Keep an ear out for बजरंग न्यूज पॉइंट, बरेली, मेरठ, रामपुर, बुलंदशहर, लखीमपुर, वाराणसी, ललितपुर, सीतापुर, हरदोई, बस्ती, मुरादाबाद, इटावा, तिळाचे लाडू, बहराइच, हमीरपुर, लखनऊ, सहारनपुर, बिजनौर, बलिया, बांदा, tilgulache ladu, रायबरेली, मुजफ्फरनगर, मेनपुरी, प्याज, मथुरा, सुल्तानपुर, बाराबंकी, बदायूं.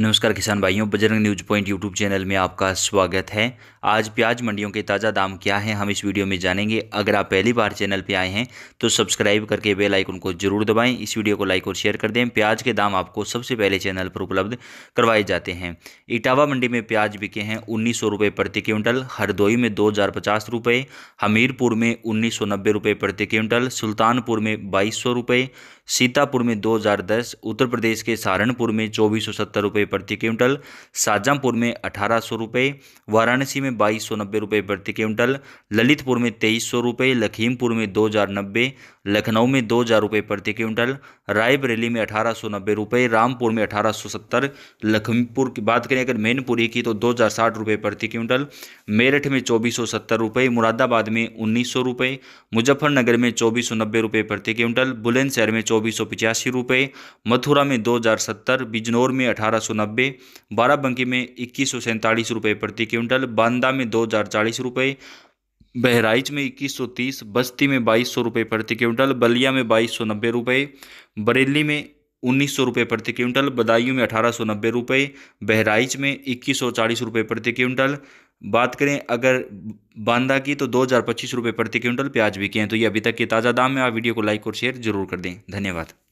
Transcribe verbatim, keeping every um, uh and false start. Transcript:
नमस्कार किसान भाइयों, बजरंग न्यूज पॉइंट YouTube channel में आपका स्वागत है। आज प्याज मंडियों के ताज़ा दाम क्या हैं हम इस वीडियो में जानेंगे। अगर आप पहली बार चैनल पे आए हैं तो सब्सक्राइब करके बेल आइकन को जरूर दबाएं। इस वीडियो को लाइक और शेयर कर दें। प्याज के दाम आपको सबसे पहले चैनल पर उपलब्ध करवाए जाते हैं। इटावा मंडी में प्याज बिके हैं उन्नीस सौ रुपये प्रति क्विंटल, हरदोई में दो हज़ार पचास रुपये, हमीरपुर में उन्नीस सौ नब्बे रुपये प्रति क्विंटल, सुल्तानपुर में बाईस सौ रुपये, सीतापुर में दो हज़ार दस, उत्तर प्रदेश के सहारनपुर में चौबीस सौ सत्तर रुपये प्रति क्विंटल, शाहजहाँपुर में अठारह सौ रुपये, वाराणसी में बाईस सौ नब्बे रुपये प्रति क्विंटल, ललितपुर में तेईस सौ रुपये, लखीमपुर में दो हज़ार नब्बे, लखनऊ में दो हज़ार रुपये प्रति क्विंटल, रायबरेली में अठारह सौ नब्बे रुपये, रामपुर में अठारह सौ सत्तर, लखीमपुर की बात करें अगर मेनपुरी की तो दो हज़ार साठ रुपये प्रति क्विंटल, मेरठ में चौबीस सौ सत्तर रुपये, मुरादाबाद में उन्नीस सौ रुपये, मुजफ्फरनगर में चौबीस सौ नब्बे रुपये प्रति क्विंटल, बुलंदशहर में चौबीस सौ पचासी रुपये, मथुरा में दो हज़ार सत्तर, बिजनौर में अठारह सौ नब्बे, बाराबंकी में इक्कीस सौ सैंतालीस रुपये प्रति क्विंटल, बांदा में दो हज़ार चालीस रुपये, बहराइच में इक्कीस सौ तीस, बस्ती में बाईस सौ रुपये प्रति क्विंटल, बलिया में बाईस सौ नब्बे रुपये, बरेली में उन्नीस सौ रुपये प्रति क्विंटल, बदायूं में अठारह सौ नब्बे रुपये, बहराइच में इक्कीस सौ चालीस रुपये प्रति क्विंटल। बात करें अगर बांदा की तो दो हज़ार पच्चीस रुपये प्रति क्विंटल प्याज बिके हैं। तो ये अभी तक के ताज़ा दाम है। आप वीडियो को लाइक और शेयर जरूर कर दें। धन्यवाद।